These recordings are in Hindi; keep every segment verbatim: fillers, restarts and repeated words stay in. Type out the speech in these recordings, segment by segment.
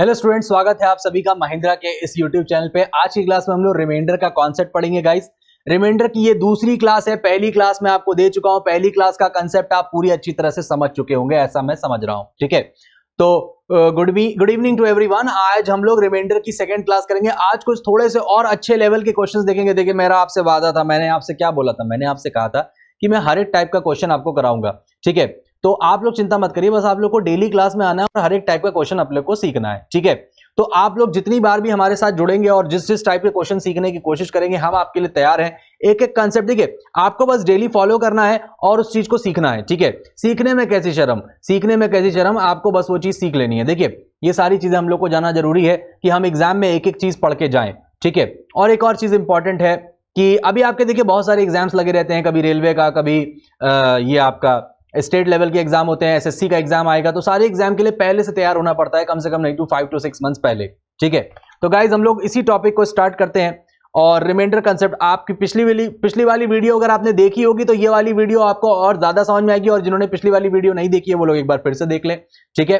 हेलो स्टूडेंट्स, स्वागत है आप सभी का महेंद्रा के इस यूट्यूब चैनल पे। आज की क्लास में हम लोग रिमाइंडर का कॉन्सेप्ट पढ़ेंगे गाइस। रिमाइंडर की ये दूसरी क्लास है, पहली क्लास में आपको दे चुका हूं। पहली क्लास का कॉन्सेप्ट आप पूरी अच्छी तरह से समझ चुके होंगे, ऐसा मैं समझ रहा हूं। ठीक है, तो good good evening to everyone. आज हम लोग रिमाइंडर की सेकंड क्लास करेंगे। आज कुछ थोड़े से और अच्छे लेवल के क्वेश्चंस देखेंगे। देखिए, मेरा आपसे वादा था, मैंने आपसे क्या बोला था, मैंने आपसे कहा था कि मैं हर एक टाइप का क्वेश्चन आपको कराऊंगा। ठीक है, तो आप लोग चिंता मत करिए, बस आप लोग को डेली क्लास में आना है और हर एक टाइप का क्वेश्चन आप लोग को सीखना है। ठीक है, तो आप लोग जितनी बार भी हमारे साथ जुड़ेंगे और जिस जिस टाइप के क्वेश्चन सीखने की कोशिश करेंगे, हम आपके लिए तैयार हैं। एक एक कॉन्सेप्ट देखिए, आपको बस डेली फॉलो करना है और उस चीज को सीखना है। ठीक है, सीखने में कैसी शर्म, सीखने में कैसी शर्म, आपको बस वो चीज सीख लेनी है। देखिए, ये सारी चीजें हम लोग को जाना जरूरी है कि हम एग्जाम में एक एक चीज पढ़ के जाएं। ठीक है, और एक और चीज इंपॉर्टेंट है कि अभी आपके देखिए बहुत सारे एग्जाम्स लगे रहते हैं, कभी रेलवे का, कभी ये आपका स्टेट लेवल के एग्जाम होते हैं, एसएससी का एग्जाम आएगा, तो सारे एग्जाम के लिए पहले से तैयार होना पड़ता है, कम से कम नहीं two five two six months पहले। ठीक है, तो गाइज हम लोग इसी टॉपिक को स्टार्ट करते हैं। और रिमाइंडर कंसेप्ट आपकी पिछली वाली पिछली वाली वीडियो अगर आपने देखी होगी तो ये वाली वीडियो आपको और ज्यादा समझ में आएगी, और जिन्होंने पिछली वाली वीडियो नहीं देखी है वो लोग एक बार फिर से देख लें। ठीक है,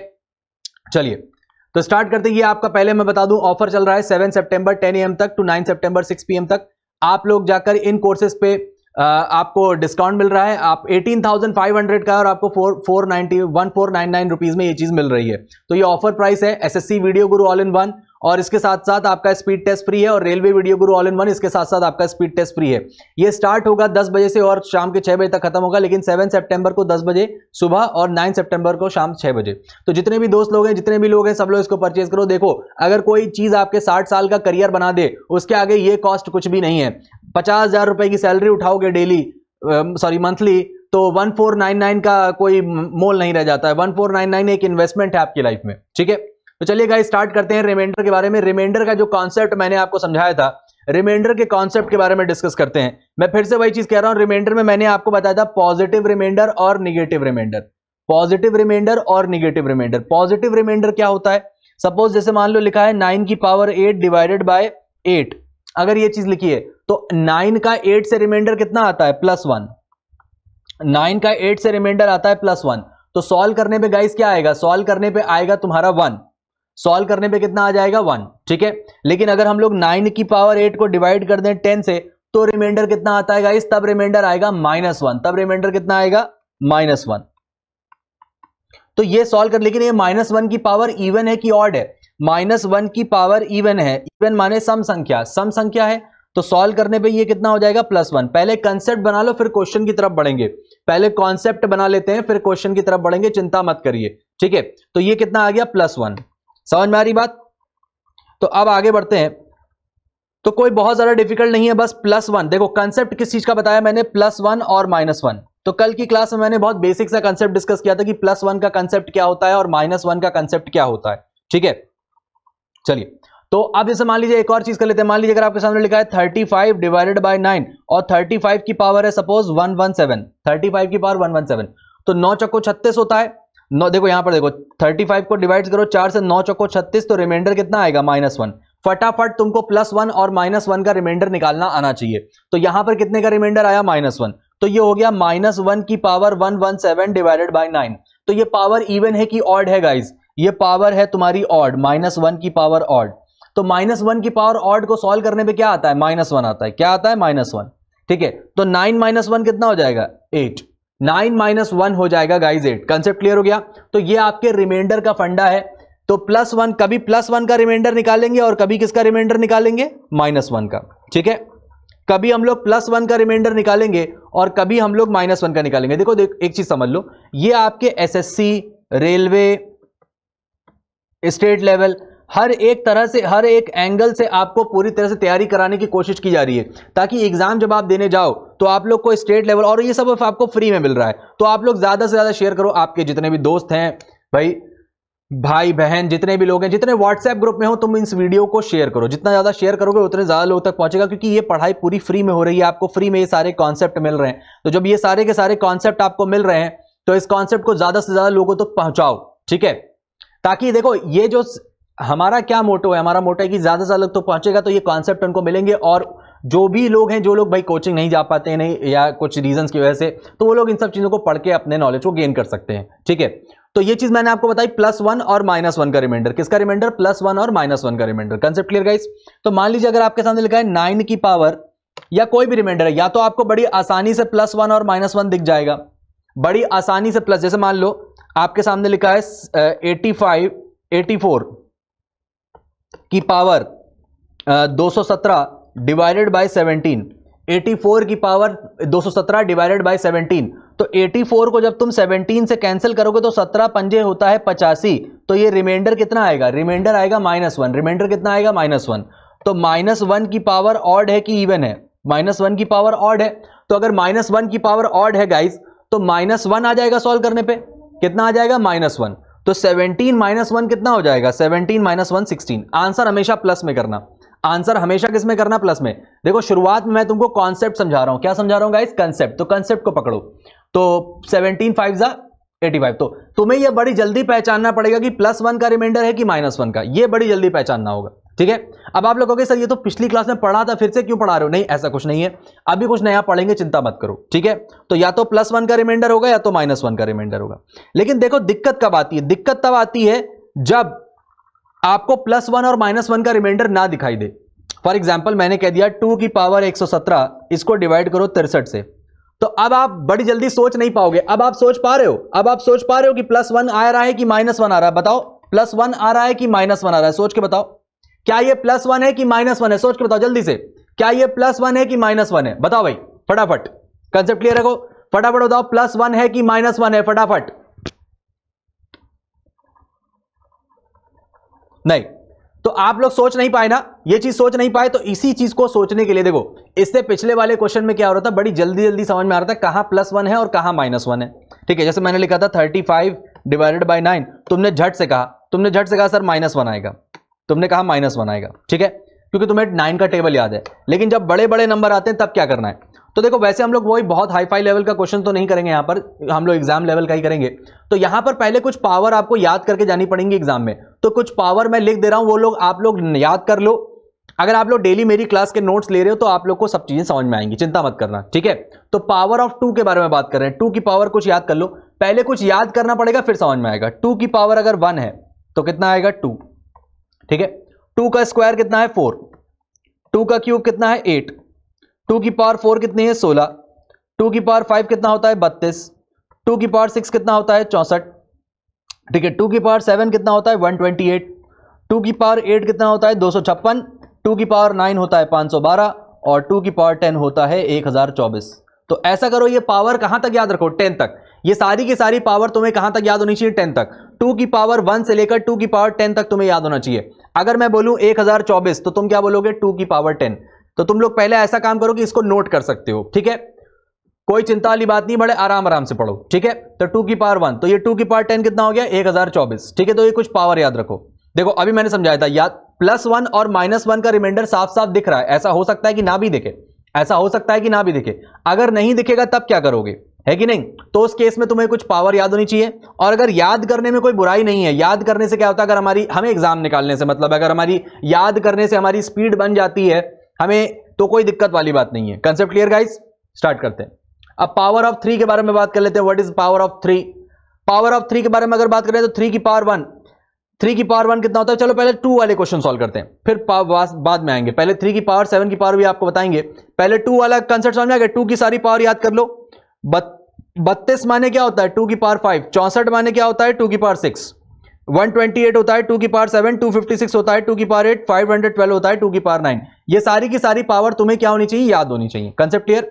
चलिए तो स्टार्ट करते हैं। ये आपका पहले मैं बता दूं, ऑफर चल रहा है seven September ten A M तक two nine September six P M तक। आप लोग जाकर इन कोर्सेज पे Uh, आपको डिस्काउंट मिल रहा है। आप अठारह हज़ार पाँच सौ का है और आपको four four nine nine rupees में ये चीज मिल रही है। तो ये ऑफर प्राइस है SSC video Guru all in one, और इसके साथ साथ आपका स्पीड टेस्ट फ्री है, और railway video Guru all in one इसके साथ साथ आपका स्पीड टेस्ट फ्री है। ये स्टार्ट होगा दस बजे से और शाम के छह बजे तक खत्म होगा, लेकिन सेवन सेप्टेम्बर को दस बजे सुबह और नाइन सेप्टेम्बर को शाम छह बजे। तो जितने भी दोस्त लोग हैं, जितने भी लोग हैं, सब लोग इसको परचेज करो। देखो, अगर कोई चीज आपके साठ साल का करियर बना दे, उसके आगे ये कॉस्ट कुछ भी नहीं है। पचास हजार रुपए की सैलरी उठाओगे डेली, सॉरी मंथली, तो फोर्टीन नाइंटी नाइन का कोई मोल नहीं रह जाता है। फोर्टीन नाइंटी नाइन एक इन्वेस्टमेंट है आपकी लाइफ में। ठीक है, तो चलिए गाइस स्टार्ट करते हैं रिमाइंडर के बारे में। रिमाइंडर का जो कॉन्सेप्ट मैंने आपको समझाया था, रिमाइंडर के कॉन्सेप्ट के बारे में डिस्कस करते हैं। मैं फिर से वही चीज कह रहा हूं, रिमाइंडर में मैंने आपको बताया था पॉजिटिव रिमाइंडर और निगेटिव रिमाइंडर, पॉजिटिव रिमाइंडर और निगेटिव रिमाइंडर। पॉजिटिव रिमाइंडर क्या होता है? सपोज जैसे मान लो लिखा है नाइन की power eight divided by eight, अगर ये चीज लिखी है तो नाइन का एट से रिमाइंडर कितना आता है? Plus one. नाइन का एट से रिमाइंडर आता है प्लस वन। तो सॉल्व करने पे गाइस क्या आएगा? सॉल्व करने पे आएगा तुम्हारा वन। सॉल्व करने पे कितना आ जाएगा? वन। ठीक है, लेकिन अगर हम लोग नाइन की पावर एट को डिवाइड कर दें टेन से तो रिमाइंडर कितना आता है गाइस? तब रिमाइंडर आएगा माइनस वन। तब रिमाइंडर कितना आएगा? Minus one. तो ये सॉल्व कर, लेकिन ये माइनस वन की पावर इवन है कि ऑड है? माइनस वन की पावर इवन है। इवन माने सम संख्या, सम संख्या है, तो सॉल्व करने पे ये कितना हो जाएगा? Plus one. पहले कंसेप्ट बना लो, फिर क्वेश्चन की तरफ बढ़ेंगे। पहले कॉन्सेप्ट बना लेते हैं, फिर क्वेश्चन की तरफ बढ़ेंगे, चिंता मत करिए। ठीक है, तो ये कितना आ गया? Plus one. समझ में आ रही बात? तो अब आगे बढ़ते हैं। तो कोई बहुत ज्यादा डिफिकल्ट नहीं है, बस प्लस वन। देखो कंसेप्ट किस चीज का बताया मैंने? प्लस वन और माइनस वन। तो कल की क्लास में मैंने बहुत बेसिक सा कंसेप्ट डिस्कस किया था कि प्लस वन का कंसेप्ट क्या होता है और माइनस वन का कंसेप्ट क्या होता है। ठीक है, चलिए तो अब जैसे मान लीजिए एक और चीज कर लेते हैं। मान लीजिए अगर आपके सामने लिखा है thirty five divided by nine और थर्टी फाइव की पावर है सपोज वन हंड्रेड सत्रह, थर्टी फाइव की पावर वन हंड्रेड सत्रह, तो नौ चौको छत्तीस होता है। नौ देखो यहां पर, देखो थर्टी फाइव को डिवाइड करो चार से, नौ चौको छत्तीस, तो रिमाइंडर कितना आएगा? Minus one. फटाफट तुमको प्लस वन और माइनस वन का रिमाइंडर निकालना आना चाहिए। तो यहां पर कितने का रिमाइंडर आया? Minus one. तो ये हो गया माइनस वन की power one one seven divided by nine. तो ये पावर इवन है कि ऑड है गाइज? ये पावर है तुम्हारी ऑड, माइनस वन की पावर ऑड। तो माइनस वन की पावर ऑड को सॉल्व करने पे क्या आता है? माइनस वन आता है। क्या आता है? Minus one. ठीक है, तो नाइन माइनस वन कितना हो जाएगा? एट। नाइन माइनस वन हो जाएगा गाइज एट। कंसेप्ट क्लियर हो गया? तो ये आपके रिमाइंडर का फंडा है। तो प्लस वन, कभी प्लस वन का रिमाइंडर निकालेंगे और कभी किसका रिमाइंडर निकालेंगे? माइनस वन का। ठीक है, कभी हम लोग प्लस वन का रिमाइंडर निकालेंगे और कभी हम लोग माइनस वन का निकालेंगे। देखो देख, एक चीज समझ लो, ये आपके एसएससी, रेलवे, स्टेट लेवल, हर एक तरह से, हर एक एंगल से आपको पूरी तरह से तैयारी कराने की कोशिश की जा रही है, ताकि एग्जाम जब आप देने जाओ तो आप लोग को स्टेट लेवल, और ये सब आपको फ्री में मिल रहा है, तो आप लोग ज्यादा से ज्यादा शेयर करो। आपके जितने भी दोस्त हैं, भाई भाई बहन, जितने भी लोग हैं, जितने व्हाट्सएप ग्रुप में हो, तुम इस वीडियो को शेयर करो। जितना ज्यादा शेयर करोगे उतने ज्यादा लोग तक पहुंचेगा, क्योंकि ये पढ़ाई पूरी फ्री में हो रही है। आपको फ्री में ये सारे कॉन्सेप्ट मिल रहे हैं, तो जब ये सारे के सारे कॉन्सेप्ट आपको मिल रहे हैं तो इस कॉन्सेप्ट को ज्यादा से ज्यादा लोगों तक पहुंचाओ। ठीक है, ताकि देखो ये जो हमारा क्या मोटो है, हमारा मोटो है कि ज्यादा से ज्यादा लोग तो पहुंचेगा तो ये कॉन्सेप्ट उनको मिलेंगे, और जो भी लोग हैं, जो लोग भाई कोचिंग नहीं जा पाते हैं नहीं या कुछ रीजंस की वजह से, तो वो लोग इन सब चीज़ों को पढ़ के अपने नॉलेज को गेन कर सकते हैं। ठीक है, तो ये चीज़ मैंने आपको बताई, प्लस वन और माइनस वन का रिमाइंडर। किसका रिमाइंडर? प्लस वन और माइनस वन का रिमाइंडर। Concept clear guys? तो मान लीजिए अगर आपके सामने लिखा है नाइन की पावर या कोई भी रिमाइंडर है, या तो आपको बड़ी आसानी से प्लस वन और माइनस वन दिख जाएगा, बड़ी आसानी से प्लस, जैसे मान लो आपके सामने लिखा है एटी फाइव एटी फोर की पावर दो सौ सत्रह divided by seventeen, eighty four की पावर दो सौ सत्रह डिवाइडेड बाई सेवनटीन, तो एटी फोर को जब तुम सेवनटीन से कैंसिल करोगे तो सत्रह पंजे होता है पचासी, तो ये रिमाइंडर कितना आएगा? रिमाइंडर आएगा माइनस वन। रिमाइंडर कितना आएगा? Minus one. तो माइनस वन की पावर ऑड है कि इवन है? माइनस वन की पावर ऑड है, तो अगर माइनस वन की पावर ऑड है गाइज तो माइनस वन आ जाएगा। सॉल्व करने पे कितना आ जाएगा? Minus one. तो सेवनटीन माइनस वन कितना हो जाएगा? Seventeen minus one sixteen. Answer हमेशा प्लस में करना, आंसर हमेशा किस में करना? प्लस में। देखो शुरुआत में मैं तुमको कॉन्सेप्ट समझा रहा हूं, क्या समझा रहा हूं गाइस? कंसेप्ट। तो कंसेप्ट को पकड़ो। तो सेवनटीन फाइव जा एटी फाइव। तो तुम्हें यह बड़ी जल्दी पहचानना पड़ेगा कि प्लस वन का रिमाइंडर है कि माइनस वन का, यह बड़ी जल्दी पहचानना होगा। ठीक है, अब आप लोग कहोगे सर ये तो पिछली क्लास में पढ़ा था, फिर से क्यों पढ़ा रहे हो? नहीं, ऐसा कुछ नहीं है, अभी कुछ नया पढ़ेंगे, चिंता मत करो। ठीक है, तो या तो प्लस वन का रिमाइंडर होगा या तो माइनस वन का रिमाइंडर होगा। लेकिन देखो दिक्कत कब आती है? दिक्कत तब आती है जब आपको प्लस वन और माइनस वन का रिमाइंडर ना दिखाई दे। फॉर एग्जाम्पल मैंने कह दिया टू की पावर एक सौ सत्रह, इसको डिवाइड करो तिरसठ से, तो अब आप बड़ी जल्दी सोच नहीं पाओगे। अब आप सोच पा रहे हो, अब आप सोच पा रहे हो कि प्लस वन आ रहा है कि माइनस वन आ रहा है? बताओ, प्लस वन आ रहा है कि माइनस वन आ रहा है? सोच के बताओ, क्या ये प्लस वन है कि माइनस वन है? सोच के बताओ जल्दी से, क्या ये प्लस वन है कि माइनस वन है? बताओ भाई फटाफट, कंसेप्ट क्लियर रखो, फटाफट बताओ प्लस वन है कि माइनस वन है? फटाफट। नहीं तो आप लोग सोच नहीं पाए ना, ये चीज सोच नहीं पाए। तो इसी चीज को सोचने के लिए देखो, इससे पिछले वाले क्वेश्चन में क्या हो रहा था, बड़ी जल्दी जल्दी समझ में आ रहा था कहां प्लस वन है और कहां माइनस वन है। ठीक है, जैसे मैंने लिखा था thirty five divided by nine, तुमने झट से कहा तुमने झट से कहा सर माइनस वन आएगा, तुमने कहा माइनस वन आएगा। ठीक है, क्योंकि तुम्हें नाइन का टेबल याद है, लेकिन जब बड़े बड़े नंबर आते हैं तब क्या करना है। तो देखो वैसे हम लोग वही बहुत हाई फाई लेवल का क्वेश्चन तो नहीं करेंगे, यहाँ पर हम लोग एग्जाम लेवल का ही करेंगे। तो यहाँ पर पहले कुछ पावर आपको याद करके जानी पड़ेंगी एग्जाम में, तो कुछ पावर मैं लिख दे रहा हूँ, वो लोग आप लोग याद कर लो। अगर आप लोग डेली मेरी क्लास के नोट्स ले रहे हो तो आप लोग को सब चीजें समझ में आएंगी, चिंता मत करना। ठीक है, तो पावर ऑफ टू के बारे में बात कर रहे हैं, टू की पावर कुछ याद कर लो, पहले कुछ याद करना पड़ेगा फिर समझ में आएगा। टू की पावर अगर वन है तो कितना आएगा? टू। ठीक है, टू का स्क्वायर कितना है? फोर। टू का क्यूब कितना है? एट। टू की पावर फोर कितनी है? सोलह। टू की पावर फाइव कितना होता है? बत्तीस। टू की पावर सिक्स कितना होता है? चौंसठ। ठीक है, टू की पावर सेवन कितना होता है? एक सौ अट्ठाईस। टू की पावर एट कितना होता है? दो सौ छप्पन। टू की पावर नाइन होता है पाँच सौ बारह, और टू की पावर टेन होता है एक हज़ार चौबीस। तो ऐसा करो, ये पावर कहाँ तक याद रखो? टेन तक। ये सारी की सारी पावर तुम्हें कहाँ तक याद होनी चाहिए? टेन तक। टू की पावर वन से लेकर टू की पावर टेन तक तुम्हें याद होना चाहिए। अगर मैं बोलूँ एक हज़ार चौबीस तो तुम क्या बोलोगे? टू की पावर टेन। तो तुम लोग पहले ऐसा काम करो कि इसको नोट कर सकते हो। ठीक है, कोई चिंता वाली बात नहीं, बड़े आराम आराम से पढ़ो। ठीक है, तो टू की पावर वन, तो ये टू की पावर टेन कितना हो गया? एक हज़ार चौबीस। ठीक है, तो ये कुछ पावर याद रखो। देखो अभी मैंने समझाया था, याद प्लस वन और माइनस वन का रिमाइंडर साफ साफ दिख रहा है, ऐसा हो सकता है कि ना भी दिखे, ऐसा हो सकता है कि ना भी दिखे। अगर नहीं दिखेगा तब क्या करोगे, है कि नहीं? तो उस केस में तुम्हें कुछ पावर याद होनी चाहिए। और अगर याद करने में कोई बुराई नहीं है, याद करने से क्या होता है, अगर हमारी हमें एग्जाम निकालने से मतलब अगर हमारी याद करने से हमारी स्पीड बन जाती है हमें, तो कोई दिक्कत वाली बात नहीं है। Concept clear guys? स्टार्ट करते हैं। अब पावर ऑफ थ्री के बारे में बात कर लेते हैं। What is power of three? Power of three के बारे में अगर बात करें तो थ्री की पावर वन, थ्री की पावर वन कितना होता है? चलो पहले टू वाले क्वेश्चन सॉल्व करते हैं, फिर बाद में आएंगे। पहले थ्री की पावर सेवन की पावर भी आपको बताएंगे, पहले टू वाला कंसेप्ट समझ में आ गया। टू की सारी पावर याद कर लो। बत्तीस माने क्या होता है? टू की पावर फाइव। चौंसठ माने क्या होता है? टू की पावर सिक्स। एक सौ अट्ठाईस होता है टू की पावर सेवन, दो सौ छप्पन होता है टू की पावर एट, पाँच सौ बारह होता है टू की पावर नाइन। ये सारी की सारी पावर तुम्हें क्या होनी चाहिए? याद होनी चाहिए। Concept clear?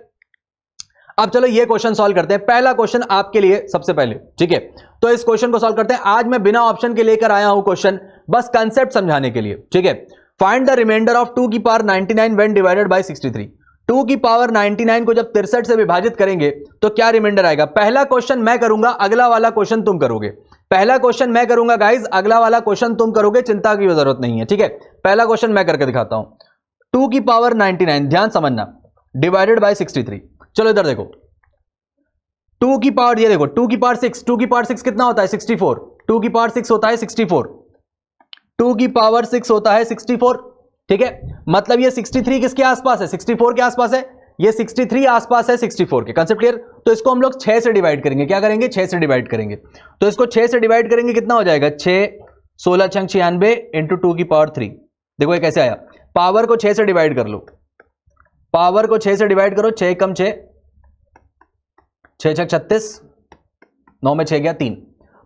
अब चलो ये क्वेश्चन सॉल्व करते हैं। पहला क्वेश्चन आपके लिए सबसे पहले, ठीक है, तो इस क्वेश्चन को सॉल्व करते हैं। आज मैं बिना ऑप्शन के लेकर आया हूं क्वेश्चन, बस कंसेप्ट समझाने के लिए। ठीक है, find the remainder of two की power ninety nine when divided by sixty three. Two की पावर नाइनटी नाइन को जब तिरसठ से विभाजित करेंगे तो क्या रिमाइंडर आएगा? पहला क्वेश्चन मैं करूंगा, अगला वाला क्वेश्चन तुम करोगे। पहला क्वेश्चन मैं करूंगा गाइज, अगला वाला क्वेश्चन तुम करोगे, चिंता की जरूरत नहीं है। ठीक है, पहला क्वेश्चन मैं करके दिखाता हूं। टू की पावर नाइनटी नाइन, ध्यान समझना, डिवाइडेड बाई सिक्सटी थ्री। चलो इधर देखो, टू की पावर, ये देखो टू की पावर सिक्स, टू की पावर सिक्स कितना होता है? Sixty four. टू की पावर सिक्स होता है सिक्सटी फोर। टू की पावर सिक्स होता है सिक्सटी फोर। ठीक है, मतलब ये तिरेसठ किसके आसपास है, चौंसठ के आसपास है, ये तिरेसठ आसपास है चौंसठ के, कंसेप्ट क्लियर। तो इसको हम लोग छह से डिवाइड करेंगे, क्या करेंगे, छह से डिवाइड करेंगे। तो इसको छह से डिवाइड करेंगे, कितना हो जाएगा, छह सोलह छंग छियानवे इंटू टू की पावर थ्री। देखो ये कैसे आया, पावर को छह से डिवाइड कर लो, पावर को छह से डिवाइड करो, छह कम छह, छह छक छत्तीस, नौ में छह गया तीन।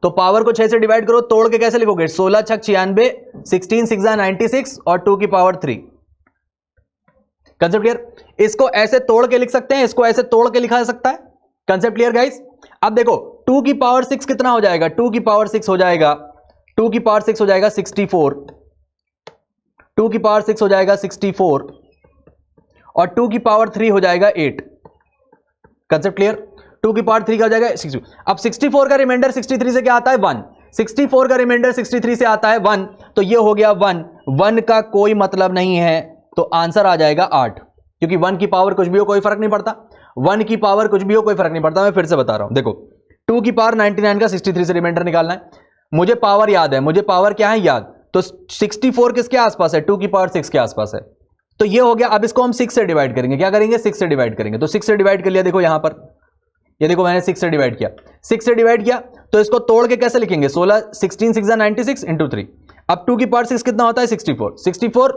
तो पावर को छह से डिवाइड करो, तोड़ के कैसे लिखोगे, सोलह छक छियानवे, सिक्सटीन सिक्सा नाइनटी सिक्स और टू की पावर थ्री। Concept clear. इसको ऐसे तोड़ के लिख सकते हैं, इसको ऐसे तोड़ के लिखा जा सकता है, कंसेप्ट क्लियर गाइस। अब देखो टू की पावर सिक्स कितना हो जाएगा, टू की पावर सिक्स हो जाएगा, टू की पावर सिक्स हो जाएगा सिक्सटी फोर, टू की पावर सिक्स हो जाएगा सिक्सटी फोर और टू की पावर थ्री हो जाएगा एट। Concept clear. टू की पावर थ्री का हो जाएगा सिक्सटी। अब सिक्सटी फोर का रिमाइंडर सिक्सटी थ्री से क्या आता है, वन। सिक्सटी फोर का रिमाइंडर सिक्सटी थ्री से आता है वन, तो ये हो गया वन। वन का कोई मतलब नहीं है, तो आंसर आ जाएगा आठ, क्योंकि वन की पावर कुछ भी हो कोई फर्क नहीं पड़ता, वन की पावर कुछ भी हो कोई फर्क नहीं पड़ता। मैं फिर से बता रहा हूं, देखो टू की पावर निन्यानवे का सिक्सटी थ्री से रिमाइंडर निकालना है, मुझे पावर याद है, मुझे पावर क्या है याद, तो सिक्सटी फोर किसके आसपास है, टू की पावर सिक्स के आसपास है, तो ये हो गया। अब इसको हम सिक्स से डिवाइड करेंगे, क्या करेंगे, सिक्स से डिवाइड करेंगे। तो सिक्स से डिवाइड कर लिया, देखो यहां पर, ये देखो मैंने सिक्स से डिवाइड किया, सिक्स से डिवाइड किया, तो इसको तोड़ के कैसे लिखेंगे, सोलह sixteen six ninety six into three. अब टू की पावर सिक्स कितना होता है, sixty four, sixty four,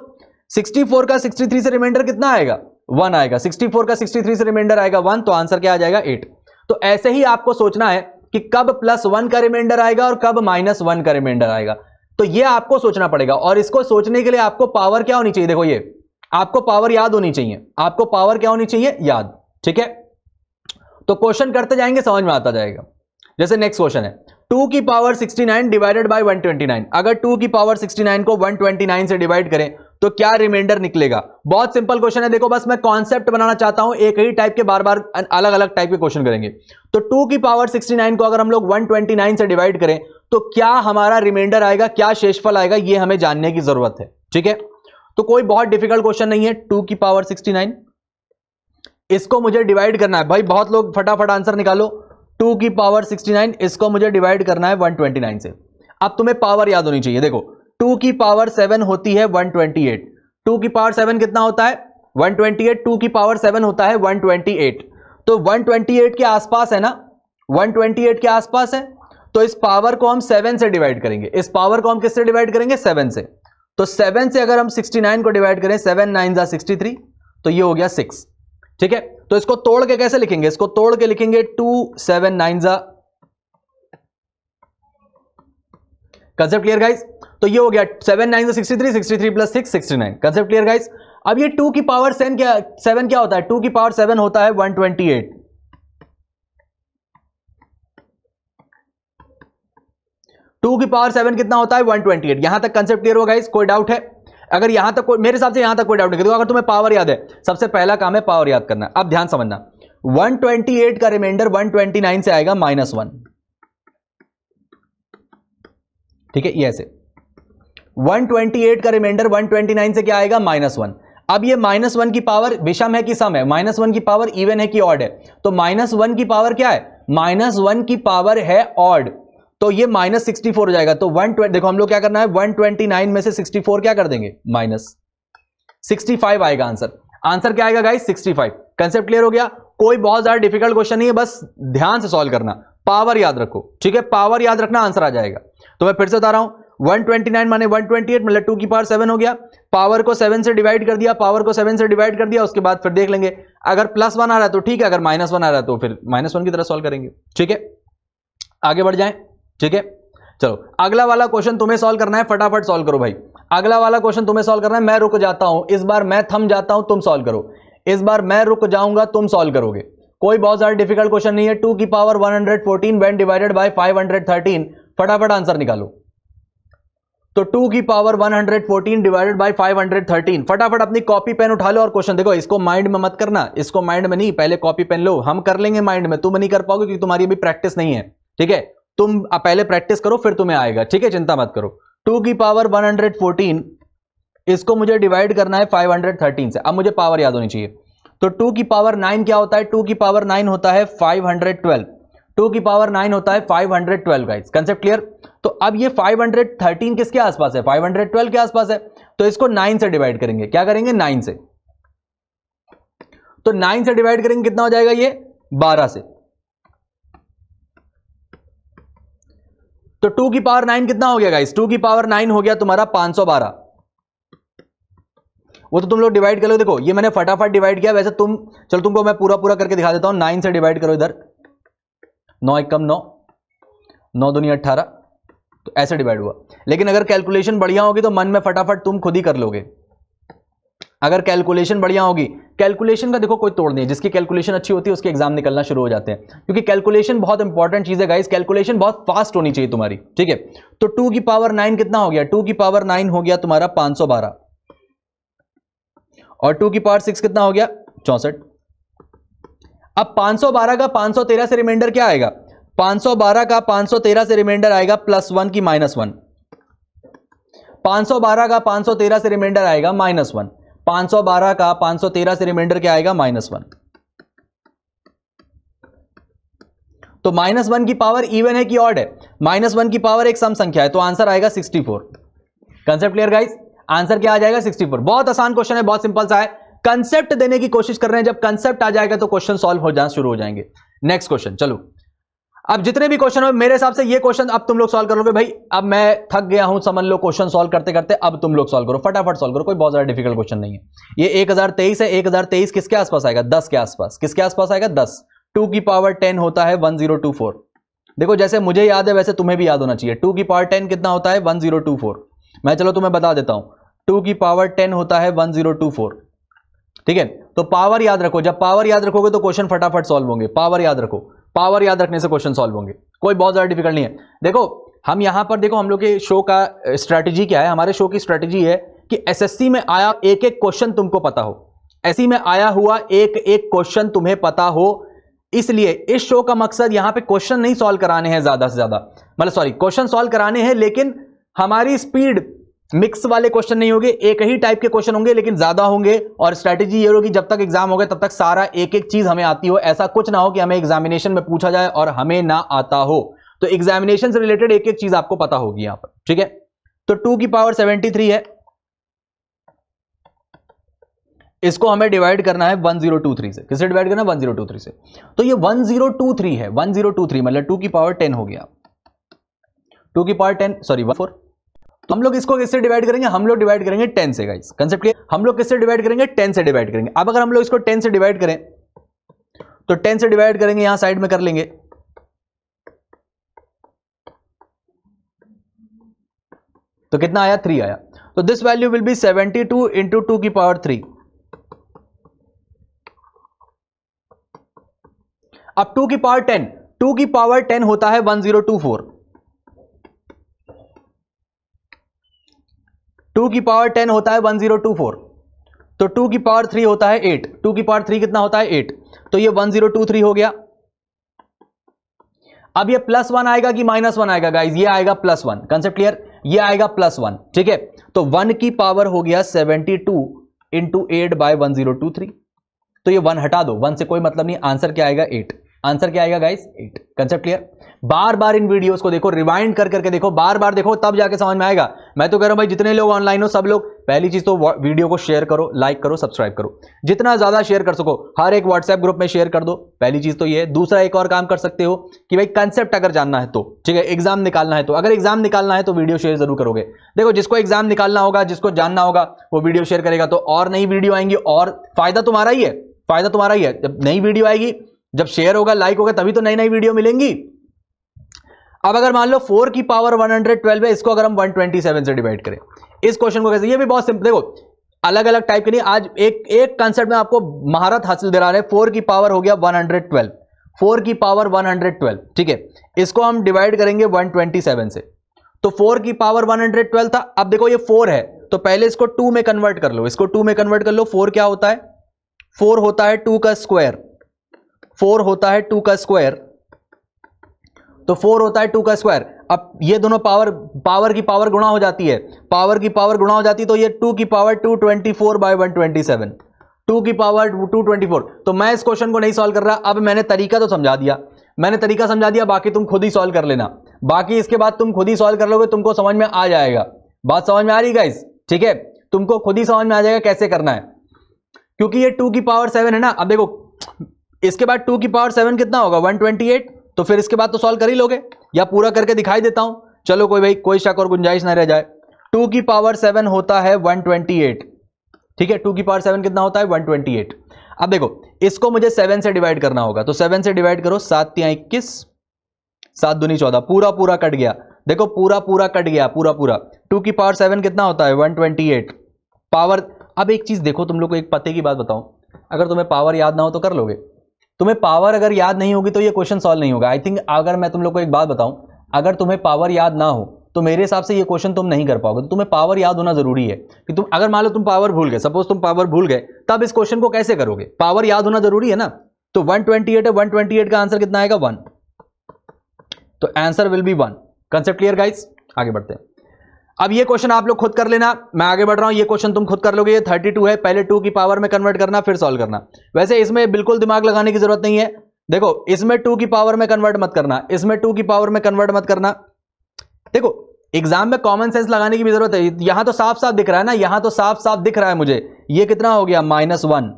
sixty four का सिक्सटी थ्री से रिमाइंडर कितना आएगा, वन आएगा, सिक्सटी फोर का सिक्सटी थ्री से रिमाइंडर आएगा वन, तो आंसर क्या आ जाएगा, एट। तो ऐसे ही आपको सोचना है कि कब प्लस वन का रिमाइंडर आएगा और कब माइनस वन का रिमाइंडर आएगा, तो ये आपको सोचना पड़ेगा। और इसको सोचने के लिए आपको पावर क्या होनी चाहिए, देखो ये आपको पावर याद होनी चाहिए, आपको पावर क्या होनी चाहिए, याद, ठीक है। तो क्वेश्चन करते जाएंगे समझ में आता जाएगा। जैसे नेक्स्ट क्वेश्चन है, टू की power sixty nine divided by one twenty nine, अगर टू की पावर सिक्सटी नाइन को वन ट्वेंटी नाइन से डिवाइड करें तो क्या रिमाइंडर निकलेगा। बहुत सिंपल क्वेश्चन है, देखो बस मैं कॉन्सेप्ट बनाना चाहता हूं, एक ही टाइप के बार बार अलग अलग टाइप के क्वेश्चन करेंगे। तो टू की पावर सिक्सटी नाइन को अगर हम लोग वन ट्वेंटी नाइन से डिवाइड करें तो क्या हमारा रिमाइंडर आएगा, क्या शेषफल आएगा, ये हमें जानने की जरूरत है, ठीक है। तो कोई बहुत डिफिकल्ट क्वेश्चन नहीं है। टू की पावर सिक्सटी नाइन इसको मुझे डिवाइड करना है, भाई बहुत लोग फटाफट आंसर निकालो, टू की पावर सिक्सटी नाइन इसको मुझे डिवाइड करना है वन ट्वेंटी नाइन से। अब तुम्हें पावर याद होनी चाहिए, देखो टू की पावर सेवन होती है वन ट्वेंटी एट, टू की पावर सेवन कितना होता है वन ट्वेंटी एट, टू की पावर सेवन होता है वन ट्वेंटी एट, तो वन ट्वेंटी एट के आसपास है ना, वन ट्वेंटी एट के आसपास है, तो इस पावर को हम सेवन से डिवाइड करेंगे, इस पावर को हम किससे डिवाइड करेंगे, सेवन से। तो सेवन से अगर हम सिक्सटी नाइन को डिवाइड करें, सेवन नाइन जा सिक्सटी थ्री, तो ये हो गया सिक्स, ठीक है। तो इसको तोड़ के कैसे लिखेंगे, इसको तोड़ के लिखेंगे टू सेवन नाइन जा, कंसेप्ट क्लियर गाइस। तो ये हो गया सेवन नाइन जा sixty three, sixty three plus six sixty nine, concept clear guys. अब ये टू की पावर सेवन क्या सेवन क्या होता है, टू की पावर सेवन होता है वन ट्वेंटी एट, टू की पावर सेवन कितना होता है वन ट्वेंटी एट। यहां तक कंसेप्ट क्लियर हो गाइस, कोई डाउट है, अगर यहां तक कोई, मेरे हिसाब से यहां तक कोई डाउट नहीं, देखो अगर तुम्हें पावर याद है, सबसे पहला काम है पावर याद करना। अब ध्यान समझना, वन ट्वेंटी एट का रिमाइंडर वन ट्वेंटी नाइन से आएगा माइनस वन, ठीक है, ये ऐसे वन ट्वेंटी एट का रिमाइंडर वन ट्वेंटी नाइन से क्या आएगा, माइनस वन। अब ये माइनस वन की पावर विषम है कि सम है, माइनस वन की पावर इवन है कि ऑड है, तो माइनस वन की पावर क्या है, माइनस वन की पावर है ऑड, तो ये माइनस सिक्सटी फोर हो जाएगा। तो वन ट्वेंटी देखो हम लोग क्या करना है, वन ट्वेंटी नाइन में से सिक्सटी फोर क्या कर देंगे, माइनस सिक्सटी फाइव आएगा आंसर। आंसर क्या आएगा guys, sixty five. Concept clear हो गया, कोई बहुत ज्यादा डिफिकल्ट क्वेश्चन नहीं है, बस ध्यान से सॉल्व करना, पावर याद रखो, ठीक है, पावर याद रखना, आंसर आ जाएगा। तो मैं फिर से बता रहा हूं, वन ट्वेंटी नाइन माने वन ट्वेंटी एट मतलब टू की पावर सेवन हो गया, पावर को सेवन से डिवाइड कर दिया, पावर को सेवन से डिवाइड कर दिया, उसके बाद फिर देख लेंगे, अगर प्लस वन आ रहा है तो ठीक है, अगर माइनस वन आ रहा है तो फिर माइनस वन की तरह सॉल्व करेंगे, ठीक है। आगे बढ़ जाए, ठीक है। चलो अगला वाला क्वेश्चन तुम्हें सॉल्व करना है, फटाफट सॉल्व करो भाई, अगला वाला क्वेश्चन तुम्हें सॉल्व करना है। मैं रुक जाता हूं इस बार, मैं थम जाता हूं, तुम सॉल्व करो इस बार, मैं रुक जाऊंगा, तुम सॉल्व करोगे, कोई बहुत ज्यादा डिफिकल्ट क्वेश्चन नहीं है। टू की power one hundred fourteen when divided by five hundred thirteen, फटाफट आंसर निकालो। तो टू की power one hundred fourteen divided by five hundred thirteen, फटाफट अपनी कॉपी पेन उठा लो और क्वेश्चन देखो, इसको माइंड में मत करना, इसको माइंड में नहीं, पहले कॉपी पेन लो, हम कर लेंगे माइंड में, तुम नहीं कर पाओगे क्योंकि तुम्हारी अभी प्रैक्टिस नहीं है, ठीक है, तुम पहले प्रैक्टिस करो फिर तुम्हें आएगा, ठीक है, चिंता मत करो। टू की पावर वन हंड्रेड फोर्टीन इसको मुझे डिवाइड करना है फाइव हंड्रेड थर्टीन से, अब मुझे पावर याद होनी चाहिए। तो टू की पावर नाइन क्या होता है, टू की पावर नाइन होता है फाइव हंड्रेड ट्वेल्व, टू की पावर नाइन होता है five hundred twelve guys, concept clear. तो अब ये फाइव हंड्रेड थर्टीन किसके आसपास है, फाइव हंड्रेड ट्वेल्व के आसपास है, तो इसको नाइन से डिवाइड करेंगे, क्या करेंगे नाइन से, तो नाइन से डिवाइड करेंगे कितना हो जाएगा ये बारह से, तो टू की पावर नाइन कितना हो गया गाइस, टू की पावर नाइन हो गया तुम्हारा पांच सौ बारह। वो तो तुम लोग डिवाइड कर लो, देखो ये मैंने फटाफट डिवाइड किया, वैसे तुम चलो तुमको मैं पूरा पूरा करके दिखा देता हूं। नाइन से डिवाइड करो, इधर नौ एक कम नौ, नौ दुनिया अट्ठारह, तो ऐसे डिवाइड हुआ। लेकिन अगर कैलकुलेशन बढ़िया होगी तो मन में फटाफट तुम खुद ही कर लोगे, अगर कैलकुलेशन बढ़िया होगी। कैलकुलेशन का देखो कोई तोड़ नहीं है, जिसकी कैलकुलेशन अच्छी होती है उसके एग्जाम निकलना शुरू हो जाते हैं, क्योंकि कैलकुलेशन बहुत इंपॉर्टेंट चीज है गाइस, कैलकुलेशन बहुत फास्ट होनी चाहिए तुम्हारी, ठीक है। तो टू की पावर नाइन कितना हो गया, टू की पावर नाइन हो गया तुम्हारा पांच सौ बारह, और टू की पावर सिक्स कितना हो गया चौसठ। अब पांच सौ बारह का पांच सौ तेरह से रिमाइंडर क्या आएगा, पांच सौ बारह का पांच सौ तेरह से रिमाइंडर आएगा प्लस वन की माइनस वन, पांच सौ बारह का पांच सौ तेरह से रिमाइंडर आएगा माइनस वन, पांच सौ बारह का पांच सौ तेरह से रिमाइंडर क्या आएगा माइनस वन। तो माइनस वन की पावर इवन है कि ऑड है, माइनस वन की पावर एक सम संख्या है, तो आंसर आएगा sixty four. Concept clear guys, answer क्या आ जाएगा सिक्सटी फोर। बहुत आसान क्वेश्चन है, बहुत सिंपल सा है, कंसेप्ट देने की कोशिश कर रहे हैं, जब कंसेप्ट आ जाएगा तो क्वेश्चन सॉल्व हो जाना शुरू हो जाएंगे। नेक्स्ट क्वेश्चन, चलो अब जितने भी क्वेश्चन हो मेरे हिसाब से ये क्वेश्चन अब तुम लोग सॉल्व कर लोगे, भाई अब मैं थक गया हूं समझ लो क्वेश्चन सॉल्व करते करते, अब तुम लोग सॉल्व करो, फटाफट सॉल्व करो, कोई बहुत ज्यादा डिफिकल्ट क्वेश्चन नहीं है। ये एक हजार तेईस है, एक हजार तेईस किसके आसपास आएगा दस के आसपास, किसके आसपास आएगा दस। टू की पावर टेन होता है वन जीरो टू फोर, देखो जैसे मुझे याद है वैसे तुम्हें भी याद होना चाहिए। टू की पावर टेन कितना होता है वन जीरो टू फोर, मैं चलो तुम्हें बता देता हूं, टू की पावर टेन होता है वन जीरो टू फोर, ठीक है। तो पावर याद रखो, जब पावर याद रखोगे तो क्वेश्चन फटाफट सॉल्व होंगे, पावर याद रखो, पावर याद रखने से क्वेश्चन सॉल्व होंगे, कोई बहुत ज्यादा डिफिकल्ट नहीं है। देखो हम यहां पर देखो हम लोग के शो का स्ट्रैटेजी क्या है, हमारे शो की स्ट्रैटेजी है कि एसएससी में आया एक एक क्वेश्चन तुमको पता हो, एसएससी में आया हुआ एक एक क्वेश्चन तुम्हें पता हो, इसलिए इस शो का मकसद यहां पे क्वेश्चन नहीं सॉल्व कराने हैं ज्यादा से ज्यादा, मतलब सॉरी क्वेश्चन सॉल्व कराने हैं, लेकिन हमारी स्पीड मिक्स वाले क्वेश्चन नहीं होंगे, एक ही टाइप के क्वेश्चन होंगे लेकिन ज्यादा होंगे। और स्ट्रैटेजी ये होगी जब तक एग्जाम होगा तब तक सारा एक एक चीज हमें आती हो, ऐसा कुछ ना हो कि हमें एग्जामिनेशन में पूछा जाए और हमें ना आता हो, तो एग्जामिनेशन से रिलेटेड एक एक चीज आपको पता होगी यहां पर, ठीक है। तो टू की पावर सेवेंटी थ्री है, इसको हमें डिवाइड करना है वन जीरो टू थ्री से, किससे डिवाइड करना है वन जीरो टू थ्री से, तो ये वन जीरो टू थ्री है, वन जीरो टू थ्री मतलब टू की पावर टेन हो गया, टू की power ten sorry one four. तो हम लोग इसको किससे डिवाइड करेंगे, हम लोग डिवाइड करेंगे टेन से गाइस, कंसेप्ट क्लियर। हम लोग किससे डिवाइड करेंगे टेन से डिवाइड करेंगे। अब अगर हम लोग इसको टेन से डिवाइड करें तो टेन से डिवाइड करेंगे, यहां साइड में कर लेंगे, तो कितना आया थ्री आया, तो this value will be seventy two into two की पावर थ्री। अब टू की पावर टेन, टू की पावर टेन होता है one zero two four, two की पावर टेन होता है वन जीरो टू फोर, तो टू की पावर थ्री होता है एट, टू की पावर थ्री कितना होता है एट, तो ये वन जीरो टू थ्री हो गया। अब ये प्लस वन आएगा कि माइनस वन आएगा गाइस, ये आएगा प्लस वन, कंसेप्ट क्लियर, ये आएगा प्लस वन, ठीक है। तो वन की पावर हो गया seventy two into eight by one zero two three, तो ये वन हटा दो, वन से कोई मतलब नहीं, आंसर क्या आएगा एट, आंसर क्या आएगा गाइस एट, कंसेप्ट क्लियर। बार बार इन वीडियोस को देखो, रिवाइंड कर करके देखो, बार बार देखो तब जाके समझ में आएगा। मैं तो कह रहा हूं भाई जितने लोग ऑनलाइन हो सब लोग पहली चीज तो वीडियो को शेयर करो, लाइक करो, सब्सक्राइब करो, जितना ज्यादा शेयर कर सको, हर एक व्हाट्सएप ग्रुप में शेयर कर दो, पहली चीज तो ये है। दूसरा एक और काम कर सकते हो कि भाई कंसेप्ट अगर जानना है तो, ठीक है, एग्जाम निकालना है तो, अगर एग्जाम निकालना है तो वीडियो शेयर जरूर करोगे। देखो जिसको एग्जाम निकालना होगा, जिसको जानना होगा वो वीडियो शेयर करेगा तो और नई वीडियो आएंगी, और फायदा तुम्हारा ही है, फायदा तुम्हारा ही है। जब नई वीडियो आएगी, जब शेयर होगा, लाइक होगा, तभी तो नई नई वीडियो मिलेंगी। अब अगर मान लो फोर की पावर वन हंड्रेड ट्वेल्व है, इसको अगर हम वन ट्वेंटी सेवन से डिवाइड करें, इस क्वेश्चन को कैसे, ये भी बहुत सिंपल, देखो अलग अलग टाइप के नहीं, आज एक एक कंसेप्ट में आपको महारत हासिल दिला रहे हैं। फोर की पावर हो गया वन हंड्रेड ट्वेल्व, फोर की पावर वन हंड्रेड ट्वेल्व, ठीक है, इसको हम डिवाइड करेंगे वन ट्वेंटी सेवन से, तो फोर की पावर वन हंड्रेड ट्वेल्व था। अब देखो ये फोर है तो पहले इसको टू में कन्वर्ट कर लो, इसको टू में कन्वर्ट कर लो। फोर क्या होता है, फोर होता है टू का स्क्वायर, फोर होता है टू का स्क्वायर, तो फोर होता है टू का स्क्वायर। अब ये दोनों पावर पावर की पावर गुणा हो जाती है, पावर की पावर गुणा हो जाती है, तो ये टू की power two twenty four by one twenty seven, two की पावर टू ट्वेंटी फोर। तो मैं इस क्वेश्चन को नहीं सॉल्व कर रहा, अब मैंने तरीका तो समझा दिया, मैंने तरीका समझा दिया, बाकी तुम खुद ही सॉल्व कर लेना, बाकी इसके बाद तुम खुद ही सॉल्व कर लोगे, तुमको समझ में आ जाएगा, बात समझ में आ रही गाइस, ठीक है। तुमको खुद ही समझ में आ जाएगा कैसे करना है, क्योंकि ये टू की पावर सेवन है ना। अब देखो इसके बाद टू की पावर सेवन कितना होगा, वन ट्वेंटी एट। तो फिर इसके बाद तो सॉल्व कर ही लोगे या पूरा करके दिखाई देता हूं। चलो कोई भाई कोई शक और गुंजाइश ना रह जाए। टू की पावर सेवन होता है वन ट्वेंटी एट, ठीक है। टू की पावर सेवन कितना होता है, वन ट्वेंटी एट। अब देखो इसको मुझे सेवन से डिवाइड करना होगा, तो सेवन से डिवाइड करो, सात या इक्कीस, सात दूनी चौदह, पूरा पूरा कट गया। देखो पूरा पूरा कट गया, पूरा पूरा। टू की पावर सेवन कितना होता है, वन ट्वेंटी एट पावर। अब एक चीज देखो, तुम लोग को एक पते की बात बताऊं, अगर तुम्हें पावर याद ना हो तो कर लोगे, तुम्हें पावर अगर याद नहीं होगी तो ये क्वेश्चन सॉल्व नहीं होगा। आई थिंक अगर मैं तुम लोग को एक बात बताऊं, अगर तुम्हें पावर याद ना हो तो मेरे हिसाब से ये क्वेश्चन तुम नहीं कर पाओगे। तो तुम्हें पावर याद होना जरूरी है कि तुम, अगर मान लो तुम पावर भूल गए, सपोज तुम पावर भूल गए, तब इस क्वेश्चन को कैसे करोगे। पावर याद होना जरूरी है ना। तो वन ट्वेंटी एट है, वन ट्वेंटी एट का आंसर कितना आएगा, वन। तो answer will be one. Concept clear guys, आगे बढ़ते हैं। अब ये क्वेश्चन आप लोग खुद कर लेना, मैं आगे बढ़ रहा हूं, ये क्वेश्चन तुम खुद कर लोगे। ये थर्टी टू है, पहले टू की पावर में कन्वर्ट करना फिर सॉल्व करना। वैसे इसमें बिल्कुल दिमाग लगाने की जरूरत नहीं है। देखो इसमें टू की पावर में कन्वर्ट मत करना, इसमें टू की पावर में कन्वर्ट मत करना। देखो एग्जाम में कॉमन सेंस लगाने की भी जरूरत है। यहां तो साफ साफ दिख रहा है ना, यहां तो साफ साफ दिख रहा है मुझे। ये कितना हो गया, माइनस वन,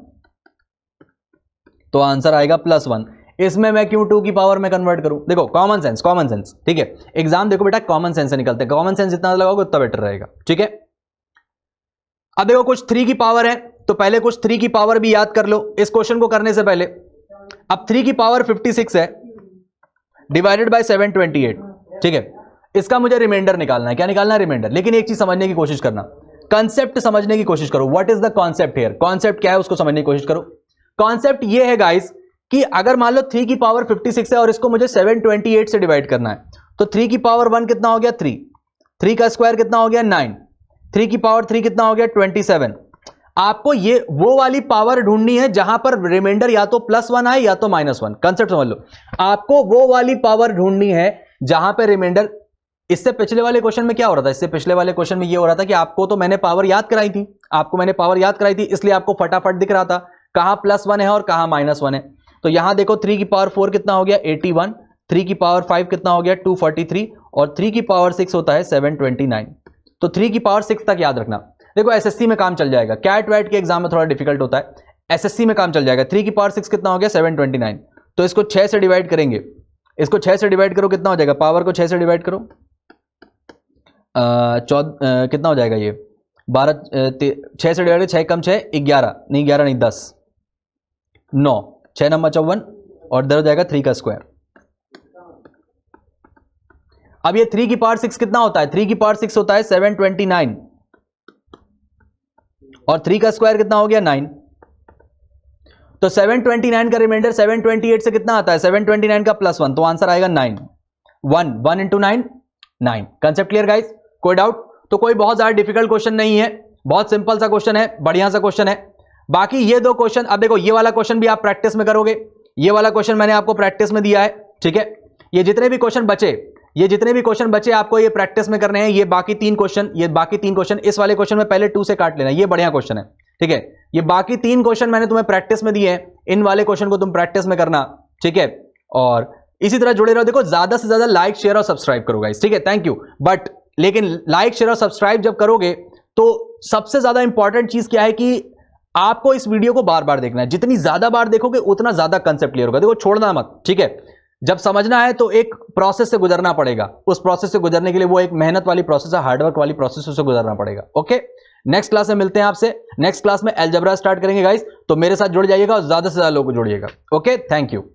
तो आंसर आएगा प्लस वन। इसमें मैं क्यों टू की पावर में कन्वर्ट करूं, देखो कॉमन सेंस, कॉमन सेंस, ठीक है। एग्जाम देखो बेटा कॉमन सेंस से निकलते हैं, कॉमन सेंस जितना लगाओगे उतना बेटर रहेगा, ठीक है। अब देखो कुछ थ्री की पावर है, तो पहले कुछ थ्री की पावर भी याद कर लो इस क्वेश्चन को करने से पहले। अब थ्री की पावर फिफ्टी सिक्स है divided by seven twenty eight, ठीक है। इसका मुझे रिमाइंडर निकालना है, क्या निकालना है, रिमाइंडर। लेकिन एक चीज समझने की कोशिश करना, कॉन्सेप्ट समझने की कोशिश करो। What is the concept here, concept क्या है उसको समझने की कोशिश करो। कॉन्सेप्ट ये है गाइस कि अगर मान लो थ्री की पावर फिफ्टी सिक्स है और इसको मुझे सेवन ट्वेंटी एट से डिवाइड करना है, तो थ्री की पावर वन कितना हो गया, थ्री, थ्री का स्क्वायर कितना हो गया, नाइन, थ्री की पावर थ्री कितना हो गया, ट्वेंटी सेवन। आपको ये वो वाली पावर ढूंढनी है जहां पर रिमाइंडर या तो प्लस वन आए या तो माइनस वन। कंसेप्ट समझ लो, आपको वो वाली पावर ढूंढनी है जहां पर रिमाइंडर। इससे पिछले वाले क्वेश्चन में क्या हो रहा था, इससे पिछले वाले क्वेश्चन में ये हो रहा था कि आपको तो मैंने पावर याद कराई थी, आपको मैंने पावर याद कराई थी, इसलिए आपको फटाफट दिख रहा था कहां प्लस वन है और कहां माइनस वन है। तो यहां देखो थ्री की पावर फोर कितना हो गया, एटी वन, थ्री की पावर फाइव कितना हो गया, टू फोर्टी थ्री, और थ्री की पावर सिक्स होता है सेवन ट्वेंटी नाइन। तो थ्री की पावर सिक्स तक याद रखना। देखो एसएससी में काम चल जाएगा, कैट वैट के एग्जाम में थोड़ा डिफिकल्ट होता है, एसएससी में काम चल जाएगा। थ्री की पावर सिक्स कितना हो गया, सेवन ट्वेंटी नाइन। तो इसको छह से डिवाइड करेंगे, इसको छह से डिवाइड करो, कितना हो जाएगा, पावर को छह से डिवाइड करो, चौदह कितना हो जाएगा, ये बारह, छह से डिवाइड, छह कम छह, ग्यारह नहीं, ग्यारह नहीं, दस, नौ, छह नंबर चौवन, और दर हो जाएगा थ्री का स्क्वायर। अब ये थ्री की पावर सिक्स कितना होता है, थ्री की पावर सिक्स होता है सेवन ट्वेंटी नाइन, और थ्री का स्क्वायर कितना हो गया, नाइन। तो सेवन ट्वेंटी नाइन का रिमाइंडर सेवन ट्वेंटी एट से कितना आता है, सेवन ट्वेंटी नाइन का प्लस वन, तो आंसर आएगा nine, one, one into nine, nine. Concept clear guys, कोई डाउट। तो कोई बहुत ज्यादा डिफिकल्ट क्वेश्चन नहीं है, बहुत सिंपल सा क्वेश्चन है, बढ़िया सा क्वेश्चन है। बाकी ये दो क्वेश्चन, अब देखो ये वाला क्वेश्चन भी आप प्रैक्टिस में करोगे, ये वाला क्वेश्चन मैंने आपको प्रैक्टिस में दिया है, ठीक है। ये जितने भी क्वेश्चन बचे, ये जितने भी क्वेश्चन बचे आपको ये प्रैक्टिस में करने हैं। ये बाकी तीन क्वेश्चन, ये बाकी तीन क्वेश्चन, इस वाले क्वेश्चन में पहले टू से काट लेना, ये बढ़िया क्वेश्चन है, ठीक है। ये बाकी तीन क्वेश्चन मैंने तुम्हें प्रैक्टिस में दिए हैं, इन वाले क्वेश्चन को तुम प्रैक्टिस में करना, ठीक है। और इसी तरह जुड़े रहो। देखो ज्यादा से ज्यादा लाइक शेयर और सब्सक्राइब करो गाइस, ठीक है, थैंक यू। बट लेकिन लाइक शेयर और सब्सक्राइब जब करोगे तो सबसे ज्यादा इंपॉर्टेंट चीज क्या है कि आपको इस वीडियो को बार बार देखना है। जितनी ज्यादा बार देखोगे उतना ज्यादा कंसेप्ट क्लियर होगा। देखो छोड़ना मत, ठीक है। जब समझना है तो एक प्रोसेस से गुजरना पड़ेगा, उस प्रोसेस से गुजरने के लिए वो एक मेहनत वाली प्रोसेस है, हार्डवर्क वाली प्रोसेस से गुजरना पड़ेगा। ओके, नेक्स्ट क्लास में मिलते हैं आपसे, नेक्स्ट क्लास में अलजेब्रा स्टार्ट करेंगे गाइस, तो मेरे साथ जुड़ जाइएगा और ज्यादा से ज्यादा लोग जोड़िएगा। Okay, thank you.